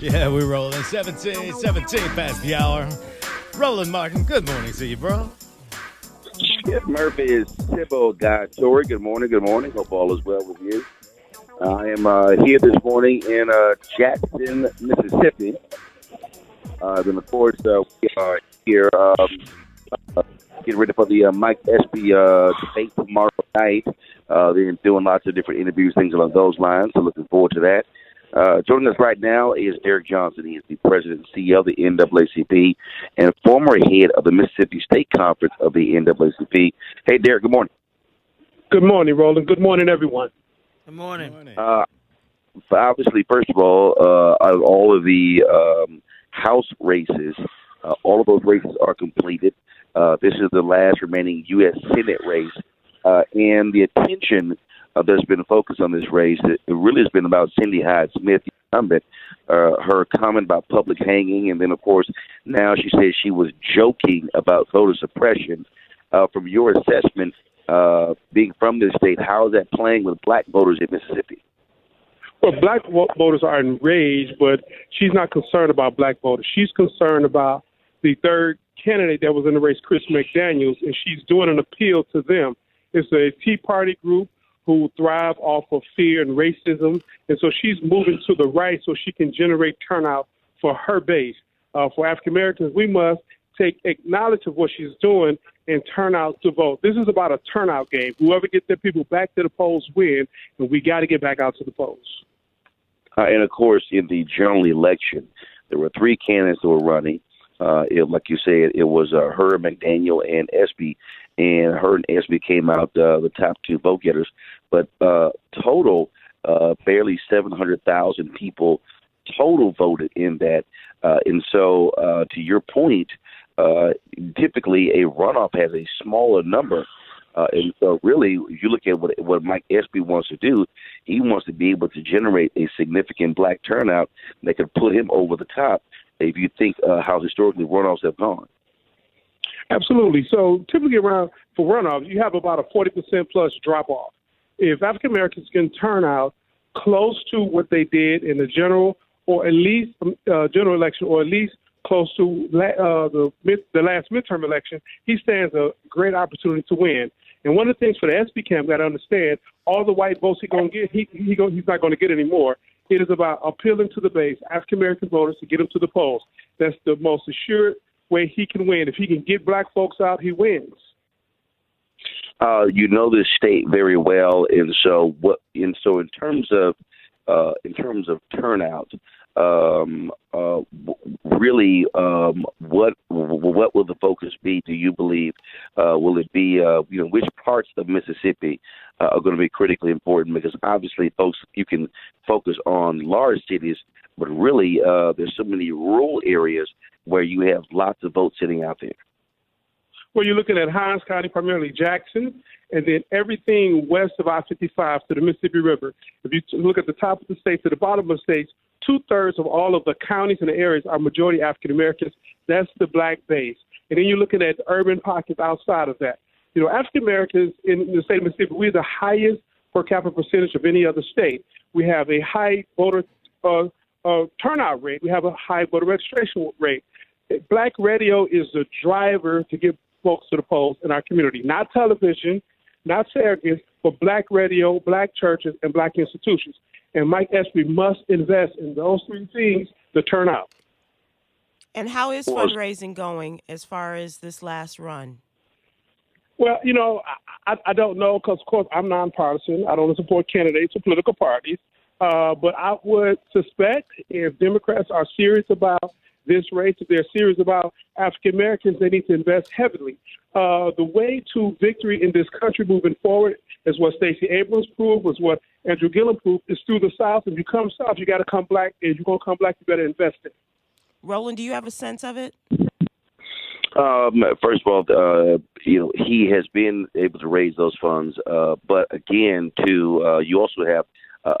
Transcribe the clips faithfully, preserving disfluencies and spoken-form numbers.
Yeah, we're rolling. seventeen, seventeen past the hour. Roland Martin, good morning to you, bro. Kip Murphy is Tibbo Guy Tory. Good morning, good morning. Hope all is well with you. I am uh, here this morning in uh, Jackson, Mississippi. Uh, then, of course, uh, we are here um, uh, getting ready for the uh, Mike Espy uh, debate tomorrow night. Uh, they're doing lots of different interviews, things along those lines, so looking forward to that. Uh, joining us right now is Derrick Johnson. He is the president and C E O of the N double A C P and former head of the Mississippi State Conference of the N double A C P. Hey, Derrick, good morning. Good morning, Roland. Good morning, everyone. Good morning. Good morning. Uh, obviously, first of all, uh, out of all of the um, House races, uh, all of those races are completed. Uh, this is the last remaining U S Senate race, uh, and the attention Uh, there's been a focus on this race. It really has been about Cindy Hyde-Smith, the incumbent, uh, her comment about public hanging, and then, of course, now she says she was joking about voter suppression. Uh, from your assessment, uh, being from this state, how is that playing with black voters in Mississippi? Well, black voters are enraged, but she's not concerned about black voters. She's concerned about the third candidate that was in the race, Chris McDaniels, and she's doing an appeal to them. It's a Tea Party group who thrive off of fear and racism. And so she's moving to the right so she can generate turnout for her base. Uh, for African-Americans, we must take acknowledge of what she's doing and turn out to vote. This is about a turnout game. Whoever gets their people back to the polls win, and we got to get back out to the polls. Uh, and, of course, in the general election, there were three candidates that were running. Uh, it, like you said, it was uh, Herb McDaniel and Espy, and Herb and Espy came out uh, the top two vote getters. But uh, total, uh, barely seven hundred thousand people total voted in that. Uh, and so, uh, to your point, uh, typically a runoff has a smaller number. Uh, and so, really, if you look at what, what Mike Espy wants to do, he wants to be able to generate a significant black turnout that could put him over the top. If you think uh, how historically runoffs have gone. Absolutely. So typically around for runoff, you have about a forty percent plus drop off. If African Americans can turn out close to what they did in the general or at least uh, general election, or at least close to la- uh, the mid- the last midterm election, he stands a great opportunity to win. And one of the things for the S B camp got to understand, all the white votes he's going to get, he, he go, he's not going to get anymore. It is about appealing to the base, African-American voters, to get them to the polls. That's the most assured way he can win. If he can get black folks out, he wins. Uh, you know this state very well, and so what? And so, in terms of uh, in terms of turnout, um, uh, really, um, what what will the focus be? Do you believe? Uh, will it be uh, you know which parts of Mississippi uh, are going to be critically important? Because obviously, folks, you can focus on large cities, but really, uh, there's so many rural areas where you have lots of votes sitting out there. Well, you're looking at Hinds County, primarily Jackson, and then everything west of I fifty-five to the Mississippi River. If you look at the top of the state to the bottom of the states, two-thirds of all of the counties and the areas are majority African-Americans. That's the black base. And then you're looking at urban pockets outside of that. You know, African-Americans in the state of Mississippi, we're the highest per capita percentage of any other state. We have a high voter uh, uh, turnout rate. We have a high voter registration rate. Black radio is the driver to get folks to the polls in our community, not television, not surrogates, but black radio, black churches, and black institutions. And Mike Espy must invest in those three things to turn out. And how is fundraising going as far as this last run? Well, you know, I, I don't know because, of course, I'm nonpartisan. I don't support candidates or political parties. Uh, but I would suspect if Democrats are serious about this race, if they're serious about African-Americans, they need to invest heavily. Uh, the way to victory in this country moving forward is what Stacey Abrams proved, was what Andrew Gillum proved, is through the South. If you come South, you got to come black. If you're going to come black, you better invest in it. Roland, do you have a sense of it? Um, first of all, uh, you know, he has been able to raise those funds. Uh, but, again, too, uh, you also have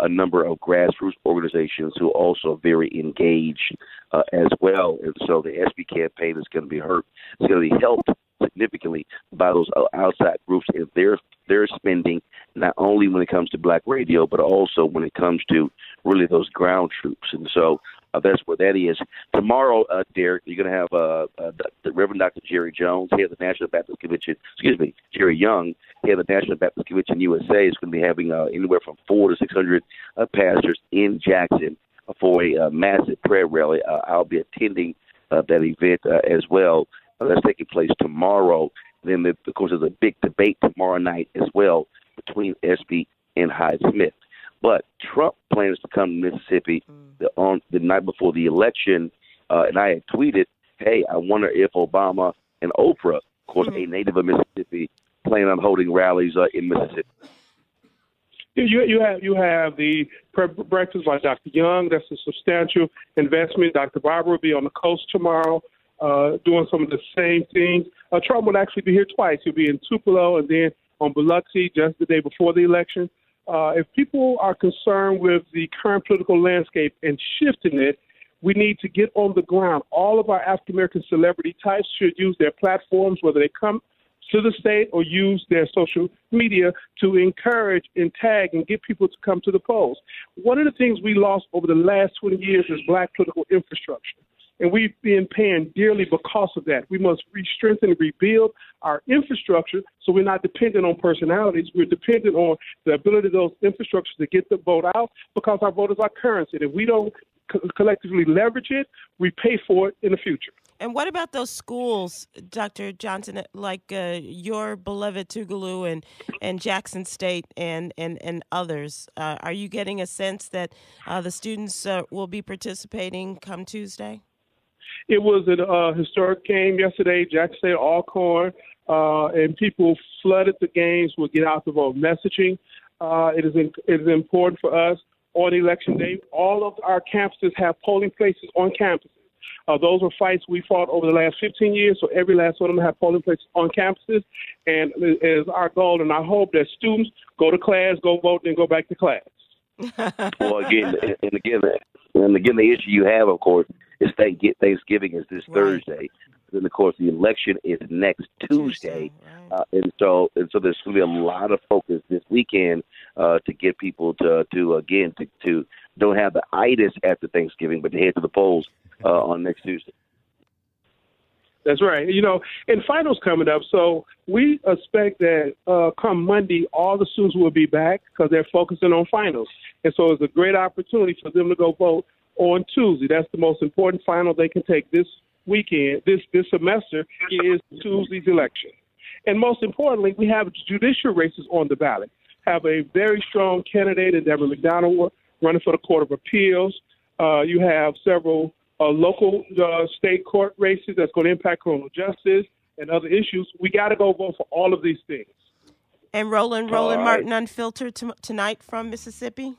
a number of grassroots organizations who also are very engaged uh, as well. And so the S B campaign is going to be hurt. It's going to be helped significantly by those outside groups and their, their spending, not only when it comes to black radio, but also when it comes to really those ground troops. And so Uh, that's where that is. Tomorrow, uh, Derek, you're going to have uh, uh, the Reverend Doctor Jerry Jones, head of the National Baptist Convention, excuse me, Jerry Young, head of the National Baptist Convention U S A, is going to be having uh, anywhere from four to six hundred uh, pastors in Jackson for a uh, massive prayer rally. Uh, I'll be attending uh, that event uh, as well. Uh, that's taking place tomorrow. Then, the, of course, there's a big debate tomorrow night as well between Espy and Hyde-Smith. But Trump plans to come to Mississippi mm. the, on the night before the election, uh, and I had tweeted, hey, I wonder if Obama and Oprah, of course, mm. a native of Mississippi, plan on holding rallies uh, in Mississippi. You, you have you have the prep breakfast by Doctor Young. That's a substantial investment. Doctor Barber will be on the coast tomorrow uh, doing some of the same things. Uh, Trump will actually be here twice. He'll be in Tupelo and then on Biloxi just the day before the election. Uh, if people are concerned with the current political landscape and shifting it, we need to get on the ground. All of our African-American celebrity types should use their platforms, whether they come to the state or use their social media, to encourage and tag and get people to come to the polls. One of the things we lost over the last twenty years is black political infrastructure. And we've been paying dearly because of that. We must re-strengthen and rebuild our infrastructure so we're not dependent on personalities. We're dependent on the ability of those infrastructures to get the vote out, because our vote is our currency. And if we don't co- collectively leverage it, we pay for it in the future. And what about those schools, Doctor Johnson, like uh, your beloved Tougaloo and, and Jackson State and, and, and others? Uh, are you getting a sense that uh, the students uh, will be participating come Tuesday? It was a uh, historic game yesterday. Jackson State, Alcorn, uh, and people flooded the games with get out the vote messaging. Uh, it is in, it is important for us on election day. All of our campuses have polling places on campuses. Uh, those were fights we fought over the last fifteen years, so every last one of them have polling places on campuses. And it is our goal and our hope that students go to class, go vote, and go back to class. Well, again, and again, and again, the issue you have, of course, is Thanksgiving is this right. Thursday. Then, of course, the election is next Tuesday, right. uh, and so and so there's going to be a lot of focus this weekend uh, to get people to to again to, to don't have the itis after Thanksgiving, but to head to the polls uh, on next Tuesday. That's right. You know, and finals coming up, so we expect that uh, come Monday, all the students will be back because they're focusing on finals, and so it's a great opportunity for them to go vote on Tuesday. That's the most important final they can take this weekend, this, this semester, is Tuesday's election. And most importantly, we have judicial races on the ballot. Have a very strong candidate in Deborah McDonald running for the Court of Appeals. Uh, you have several uh, local uh, state court races that's going to impact criminal justice and other issues. We got to go vote for all of these things. And Roland, Roland Martin Unfiltered t- tonight from Mississippi?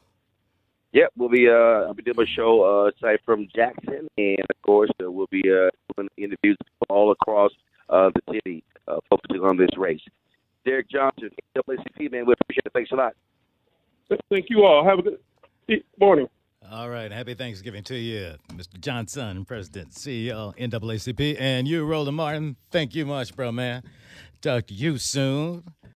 Yep, we'll be uh, I'll be doing a show uh, tonight from Jackson, and of course uh, we'll be uh, doing interviews all across uh, the city, uh, focusing on this race. Derrick Johnson, N double A C P, man, we appreciate it. Thanks a lot. Thank you all. Have a good morning. All right, happy Thanksgiving to you, Mister Johnson, President, C E O, N double A C P, and you, Roland Martin. Thank you much, bro, man. Talk to you soon.